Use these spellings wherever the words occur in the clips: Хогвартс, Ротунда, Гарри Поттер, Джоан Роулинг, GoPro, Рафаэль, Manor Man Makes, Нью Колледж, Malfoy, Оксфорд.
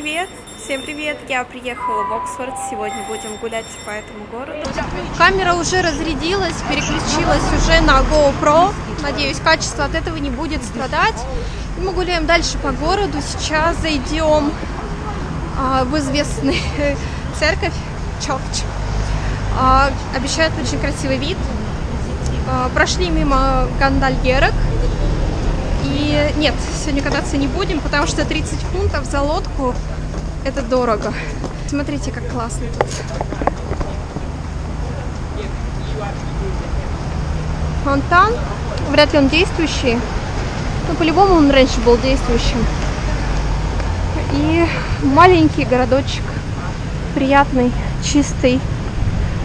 привет! Всем привет! Я приехала в Оксфорд, сегодня будем гулять по этому городу. Камера уже разрядилась, переключилась уже на GoPro. Надеюсь, качество от этого не будет страдать. Мы гуляем дальше по городу, сейчас зайдем в известную церковь Чорч. Обещают очень красивый вид. Прошли мимо гондольерок. И нет, сегодня кататься не будем, потому что 30 фунтов за лодку – это дорого. Смотрите, как классно тут. Фонтан. Вряд ли он действующий. Но по-любому он раньше был действующим. И маленький городочек. Приятный, чистый.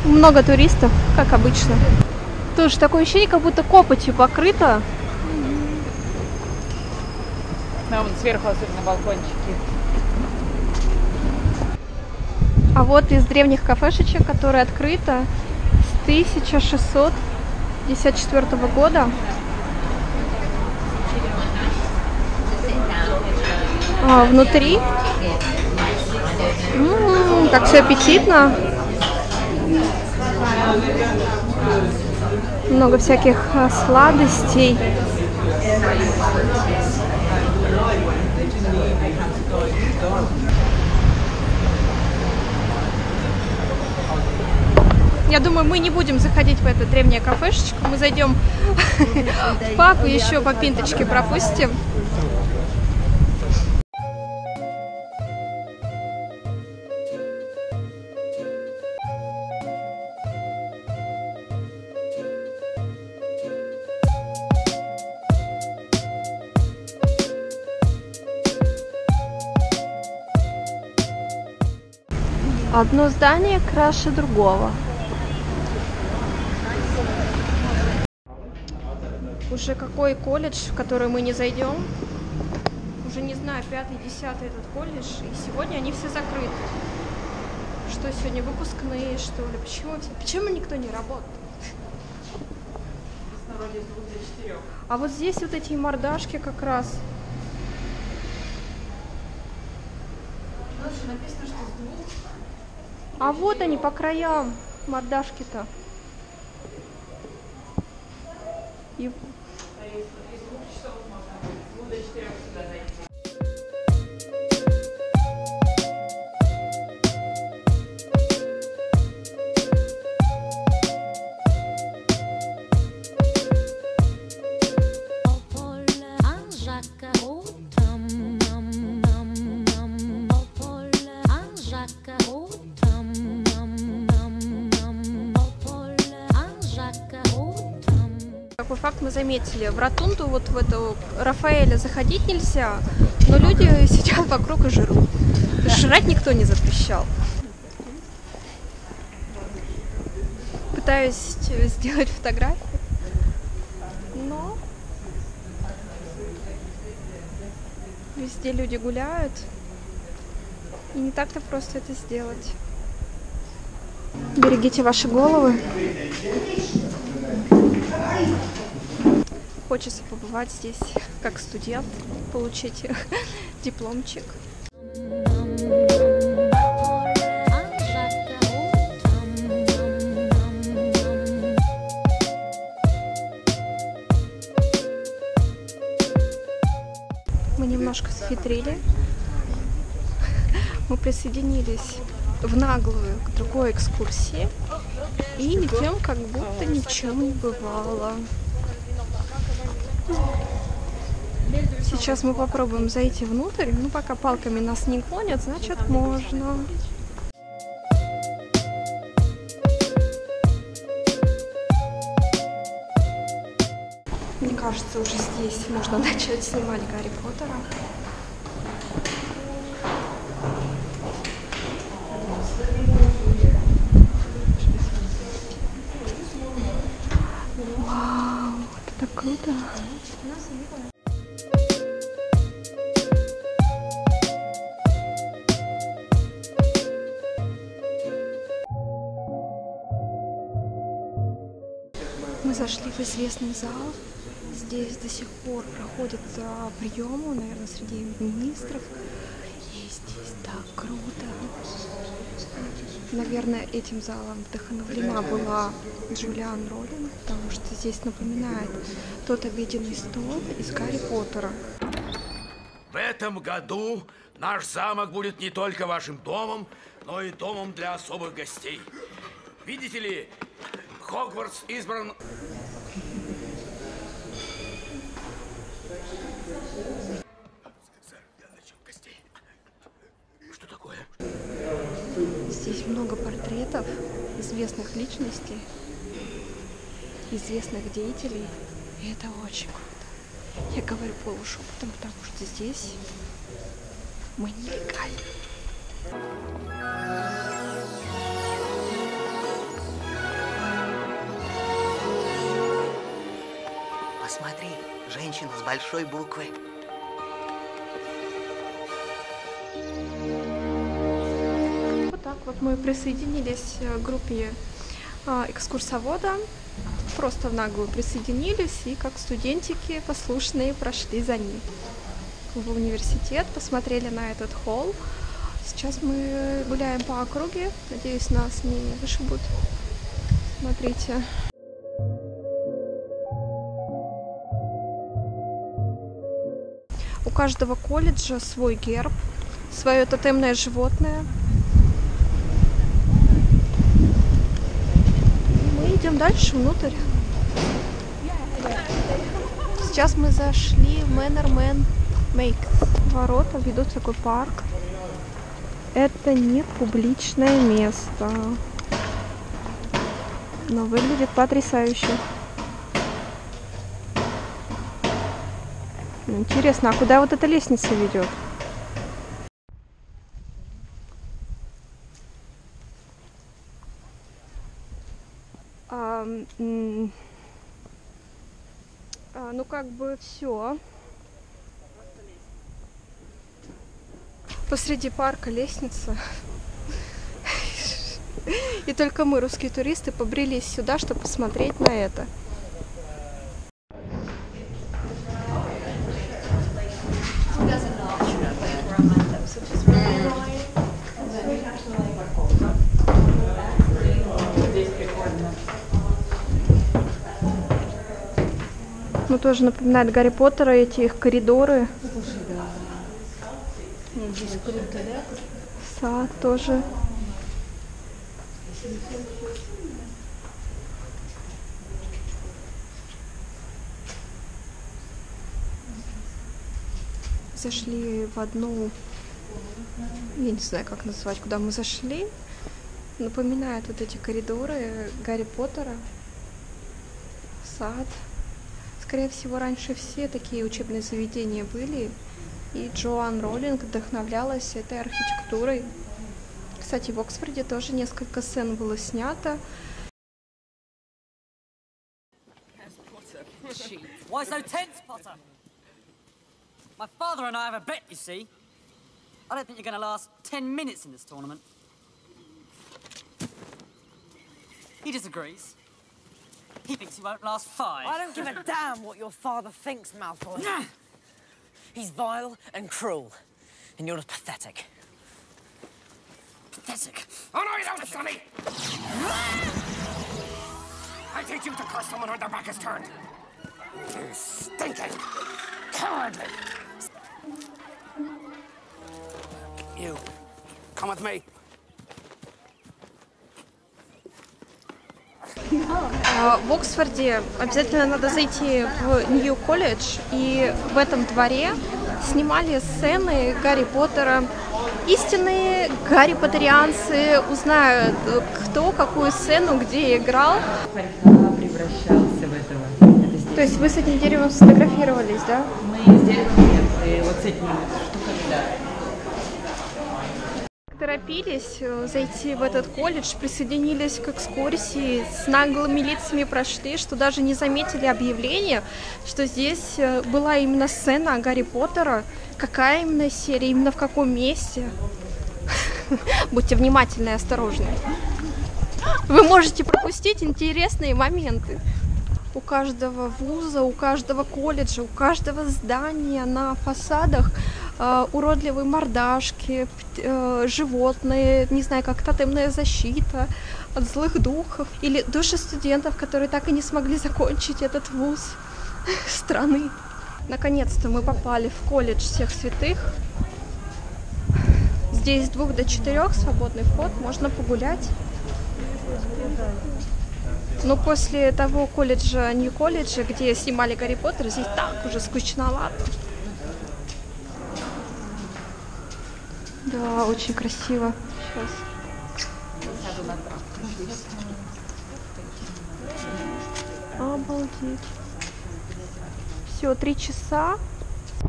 Много туристов, как обычно. Тоже такое ощущение, как будто копотью покрыто. А вон сверху особенно балкончики. А вот из древних кафешечек, которая открыта с 1654 года. А внутри. Как все аппетитно. Много всяких сладостей. Я думаю, мы не будем заходить в это древнее кафешечко. Мы зайдем в паб и еще по пинточке пропустим. Одно здание краше другого. Уже какой колледж, в который мы не зайдем. Уже не знаю, 5-й, 10-й этот колледж. И сегодня они все закрыты. Что сегодня выпускные, что ли? Почему никто не работает? А вот здесь вот эти мордашки как раз. Написано, что с двух. А вот они по краям, мордашки-то. И... Такой факт мы заметили. В Ротунду, вот в эту Рафаэля, заходить нельзя, но люди сидят вокруг и жрут. Да. Жрать никто не запрещал. Пытаюсь сделать фотографии, но везде люди гуляют. И не так-то просто это сделать. Берегите ваши головы. Хочется побывать здесь как студент, получить дипломчик. Мы немножко схитрили. Мы присоединились в наглую к другой экскурсии и идем, как будто ничего не бывало. Сейчас мы попробуем зайти внутрь, но пока палками нас не гонят, значит можно. Мне кажется, уже здесь можно начать снимать Гарри Поттера. Вау, это так круто! Мы зашли в известный зал. Здесь до сих пор проходят приемы, наверное, среди министров. И здесь, да, Круто. Наверное, этим залом вдохновлена была Джоан Роулинг, потому что здесь напоминает тот обеденный стол из Гарри Поттера. В этом году наш замок будет не только вашим домом, но и домом для особых гостей. Видите ли, Хогвартс избран... Что такое? Здесь много портретов известных личностей, известных деятелей. И это очень круто. Я говорю полушепотом, потому что здесь мы нелегальны. Посмотри, женщина с большой буквы. Вот так вот мы присоединились к группе экскурсовода. Просто внаглую присоединились и, как студентики послушные, прошли за ним в университет, посмотрели на этот холл. Сейчас мы гуляем по округе. Надеюсь, нас не вышибут. Смотрите. У каждого колледжа свой герб, свое тотемное животное. Мы идем дальше внутрь. Сейчас мы зашли в Manor Man Makes. Ворота ведут в такой парк. Это не публичное место, но выглядит потрясающе. Интересно, а куда вот эта лестница ведет? Ну как бы все. Посреди парка лестница. И только мы, русские туристы, побрелись сюда, чтобы посмотреть на это. Ну, тоже напоминает Гарри Поттера, эти их коридоры. Здесь круто, да? Сад тоже. Зашли в одну, я не знаю, как назвать, куда мы зашли. Напоминает вот эти коридоры Гарри Поттера, сад. Скорее всего, раньше все такие учебные заведения были, и Джоан Роулинг вдохновлялась этой архитектурой. Кстати, в Оксфорде тоже несколько сцен было снято. My father and I have a bet, you see. I don't think you're going to last 10 minutes in this tournament. He disagrees. He thinks you won't last 5. I don't give a damn what your father thinks, Malfoy. Nah. He's vile and cruel, and you're pathetic. Pathetic? Oh, no, you don't, sonny! I teach you to curse someone when their back is turned. You stinking, cowardly... You, come with me. В Оксфорде обязательно надо зайти в Нью Колледж, и в этом дворе снимали сцены Гарри Поттера. Истинные гарри поттерианцы узнают, кто какую сцену где играл. Превращался в этого. То есть вы с этим деревом сфотографировались, да? Мы с деревом нет, и вот с этими штуками, да. Торопились зайти в этот колледж, присоединились к экскурсии, с наглыми лицами прошли, что даже не заметили объявление, что здесь была именно сцена Гарри Поттера, какая именно серия, именно в каком месте. Будьте внимательны и осторожны. Вы можете пропустить интересные моменты. У каждого вуза, у каждого колледжа, у каждого здания на фасадах уродливые мордашки, животные, не знаю, как тотемная защита от злых духов, или души студентов, которые так и не смогли закончить этот вуз страны. Наконец-то мы попали в колледж всех святых. Здесь с 2 до 4 свободный вход, можно погулять. Но после того колледжа, Нью Колледжа, где снимали Гарри Поттер, здесь так уже скучновато. Да, очень красиво. Сейчас. Обалдеть. Все, 3 часа.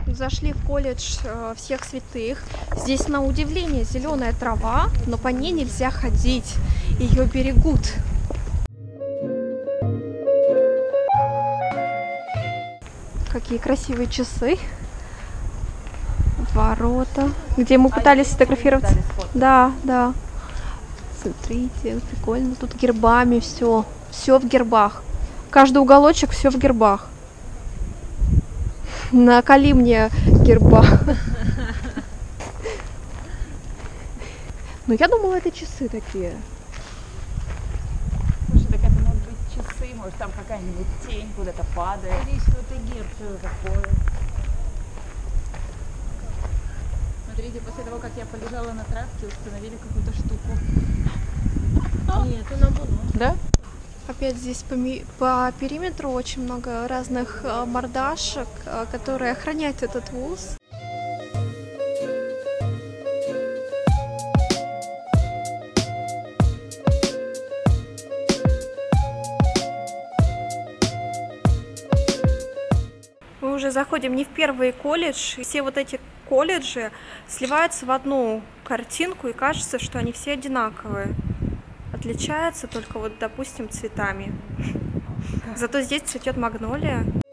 Зашли в колледж всех святых. Здесь, на удивление, зеленая трава, но по ней нельзя ходить. Ее берегут. Какие красивые часы. Ворота. Где мы пытались сфотографироваться. Да, да. Смотрите, прикольно. Тут гербами все. Все в гербах. Каждый уголочек все в гербах. Наколи мне герба. Ну, я думала, это часы такие. Слушай, так это могут быть часы, может, там какая-нибудь тень куда-то падает. Здесь вот и герб, что такое. Смотрите, после того, как я полежала на травке, установили какую-то штуку. Нет, она была. Да? Опять здесь по периметру очень много разных мордашек, которые охраняют этот вуз. Мы уже заходим не в первый колледж, и все вот эти колледжи сливаются в одну картинку, и кажется, что они все одинаковые. Отличается только вот, допустим, цветами. Зато здесь цветет магнолия.